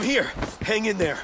I'm here. Hang in there.